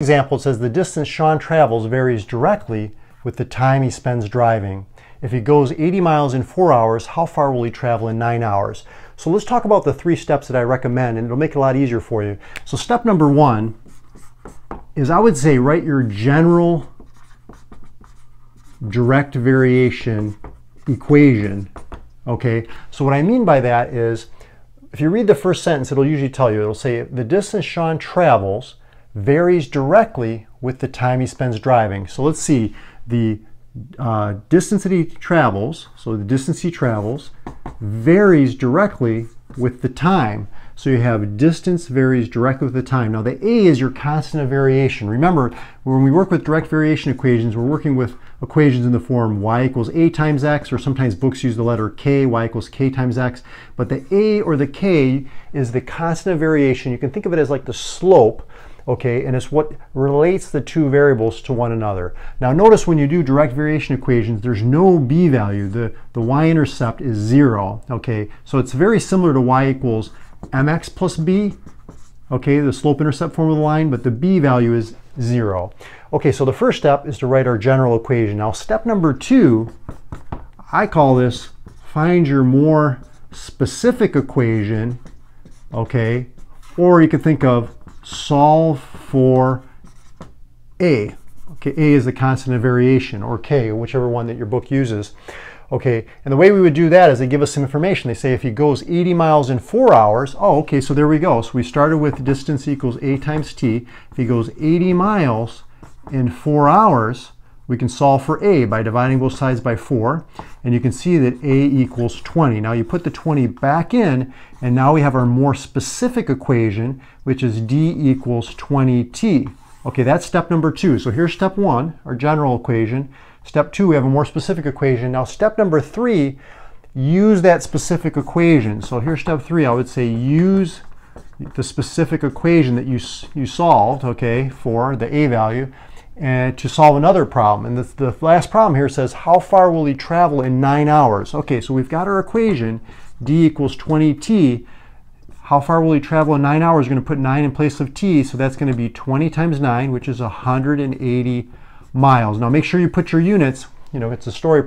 Example says the distance Sean travels varies directly with the time he spends driving. If he goes 80 miles in 4 hours, how far will he travel in 9 hours? So let's talk about the 3 steps that I recommend, and it'll make it a lot easier for you. So step number 1 is, I would say, write your general direct variation equation. Okay, so what I mean by that is, if you read the first sentence, it'll usually tell you, it'll say the distance Sean travels varies directly with the time he spends driving. So let's see, the distance that he travels, so the distance he travels varies directly with the time. So you have distance varies directly with the time. Now the A is your constant of variation. Remember, when we work with direct variation equations, we're working with equations in the form y equals a times x, or sometimes books use the letter k, y equals k times x. But the A or the K is the constant of variation. You can think of it as like the slope. Okay, and it's what relates the 2 variables to one another. Now notice when you do direct variation equations, there's no b value. The y-intercept is 0. Okay, so it's very similar to y equals mx plus b, okay, the slope-intercept form of the line, but the b value is 0. Okay, so the first step is to write our general equation. Now step number 2, I call this find your more specific equation, okay, or you could think of solve for A. Okay, A is the constant of variation, or K, whichever one that your book uses. Okay, and the way we would do that is they give us some information. They say if he goes 80 miles in 4 hours, oh, okay, so there we go. So we started with distance equals A times T. If he goes 80 miles in 4 hours, we can solve for A by dividing both sides by 4, and you can see that A equals 20. Now you put the 20 back in, and now we have our more specific equation, which is D equals 20T. Okay, that's step number 2. So here's step 1, our general equation. Step 2, we have a more specific equation. Now step number 3, use that specific equation. So here's step 3, I would say use the specific equation that you solved, okay, for the A value, and to solve another problem. And the last problem here says, how far will he travel in 9 hours? Okay, so we've got our equation, D equals 20T. How far will he travel in 9 hours? We're gonna put 9 in place of T, so that's gonna be 20 times 9, which is 180 miles. Now make sure you put your units, you know, it's a story problem.